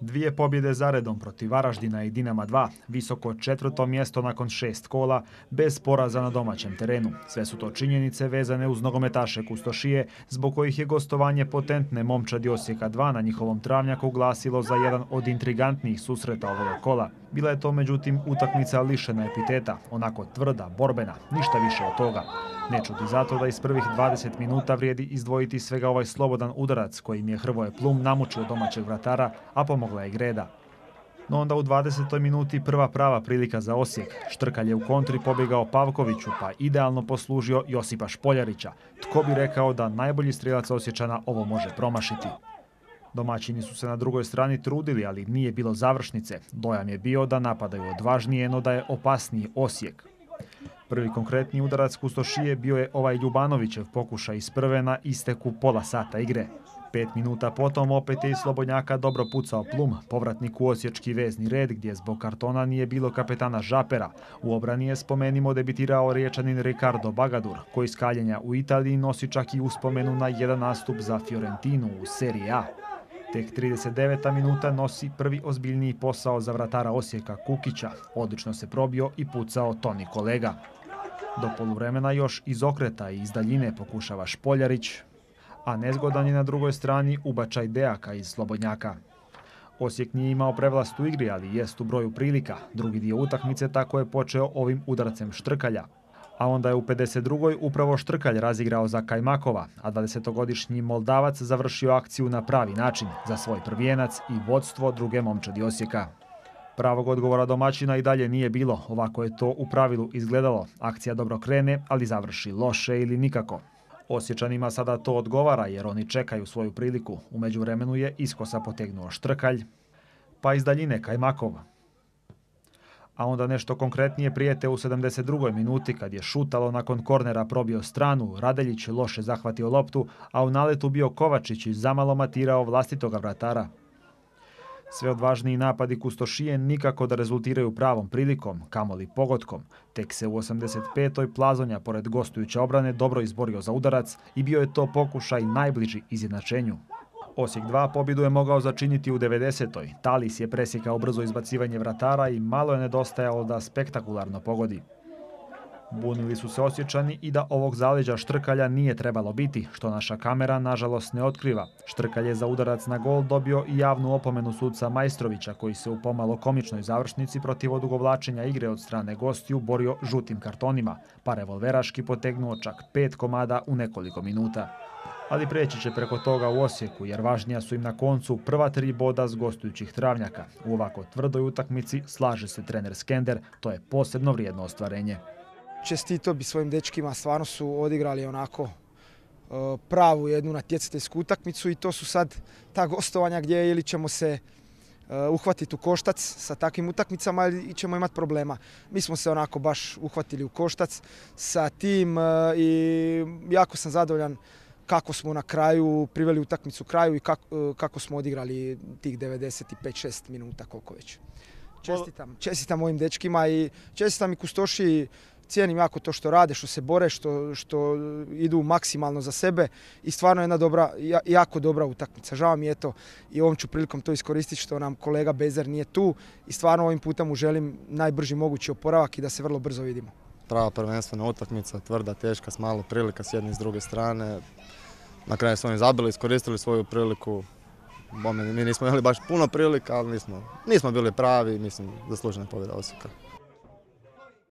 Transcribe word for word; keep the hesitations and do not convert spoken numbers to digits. Dvije pobjede zaredom protiv Varaždina i Dinama dva, visoko četvrto mjesto nakon šest kola, bez poraza na domaćem terenu. Sve su to činjenice vezane uz nogometaše Kustošije, zbog kojih je gostovanje potentne momčadi Osijeka dva na njihovom travnjaku glasilo za jedan od intrigantnijih susreta ovoga kola. Bila je to, međutim, utakmica lišena epiteta, onako tvrda, borbena, ništa više od toga. Ne čudi zato da iz prvih dvadeset minuta vrijedi izdvojiti svega ovaj slobodan udarac kojim je Hrvoje Plum namučio domaćeg vratara, a pomogla je Greda. No onda u dvadesetoj minuti prva prava prilika za Osijek. Štrkalj je u kontri pobjegao Pavkoviću, pa idealno poslužio Josipa Špoljarića. Tko bi rekao da najbolji strelac Osječana ovo može promašiti? Domaćini su se na drugoj strani trudili, ali nije bilo završnice. Dojam je bio da napadaju odvažnije, no da je opasniji Osijek. Prvi konkretni udarac Kustošije bio je ovaj Ljubanovićev pokušaj iz prve na isteku pola sata igre. Pet minuta potom opet je iz Slobodnjaka dobro pucao Plum, povratnik u osječki vezni red gdje zbog kartona nije bilo kapetana Žapera. U obrani je, spomenimo, debitirao Riječanin Ricardo Bagadur, koji s kaljenja u Italiji nosi čak i uspomenu na jedan nastup za Fiorentinu u Seriji A. Tek trideset deveta minuta nosi prvi ozbiljniji posao za vratara Osijeka Kukića. Odlično se probio i pucao Toni kolega. Do poluvremena još iz okreta i iz daljine pokušava Špoljarić, a nezgodan je na drugoj strani ubačaj Dejaka iz Slobodnjaka. Osijek nije imao prevlast u igri, ali jest u broju prilika. Drugi dio utakmice tako je počeo ovim udarcem Štrkalja. A onda je u pedeset drugoj upravo Štrkalj razigrao za Kajmakova, a dvadesetogodišnji Moldavac završio akciju na pravi način za svoj prvijenac i vodstvo druge momčadi Osijeka. Pravog odgovora domaćina i dalje nije bilo, ovako je to u pravilu izgledalo. Akcija dobro krene, ali završi loše ili nikako. Osječanima sada to odgovara jer oni čekaju svoju priliku. U međuvremenu je iskosa potegnuo Štrkalj, pa iz daljine Kajmakov. A onda nešto konkretnije prijete u sedamdeset drugoj minuti kad je šutalo nakon kornera probio stranu, Radeljić loše zahvatio loptu, a u naletu bio Kovačić i zamalo matirao vlastitoga vratara. Sve odvažniji napadi Kustošije nikako da rezultiraju pravom prilikom, kamoli pogotkom. Tek se u osamdeset petoj Plazonja pored gostujuće obrane dobro izborio za udarac i bio je to pokušaj najbliži izjednačenju. Osijek dva pobjedu je mogao začiniti u devedesetoj. Talis je presjekao brzo izbacivanje vratara i malo je nedostajalo da spektakularno pogodi. Bunili su se Osječani i da ovog zaleđa Štrkalja nije trebalo biti, što naša kamera nažalost ne otkriva. Štrkalj je za udarac na gol dobio i javnu opomenu sudca Majstorovića, koji se u pomalo komičnoj završnici protiv odugovlačenja igre od strane gostiju borio žutim kartonima, pa revolveraški potegnuo čak pet komada u nekoliko minuta. Ali preći će preko toga u Osijeku, jer važnija su im na koncu prva tri boda s gostujućih travnjaka. U ovako tvrdoj utakmici slaže se trener Skender, to je posebno vrijedno ostvarenje. Čestito bi svojim dečkima, stvarno su odigrali onako pravu jednu natjecateljsku utakmicu i to su sad ta gostovanja gdje ili ćemo se uhvatiti u koštac sa takvim utakmicama i ćemo imati problema. Mi smo se onako baš uhvatili u koštac sa tim i jako sam zadovoljan kako smo na kraju priveli utakmicu kraju i kako, kako smo odigrali tih devedeset pet šest minuta, koliko već. Čestitam, čestitam mojim dečkima i čestitam i Kustošiji. Cijenim jako to što rade, što se bore, što, što idu maksimalno za sebe i stvarno jedna dobra, jako dobra utakmica. Žao mi je to i ovom ću prilikom to iskoristiti što nam kolega Bezer nije tu i stvarno ovim putem mu želim najbrži mogući oporavak i da se vrlo brzo vidimo. Prava prvenstvena utakmica, tvrda, teška, s malo prilika s jedne i s druge strane. Na kraju su oni zabili, iskoristili svoju priliku. Mi nismo imali baš puno prilika, ali nismo, nismo bili pravi, mislim, zaslužena pobjeda Osijeka.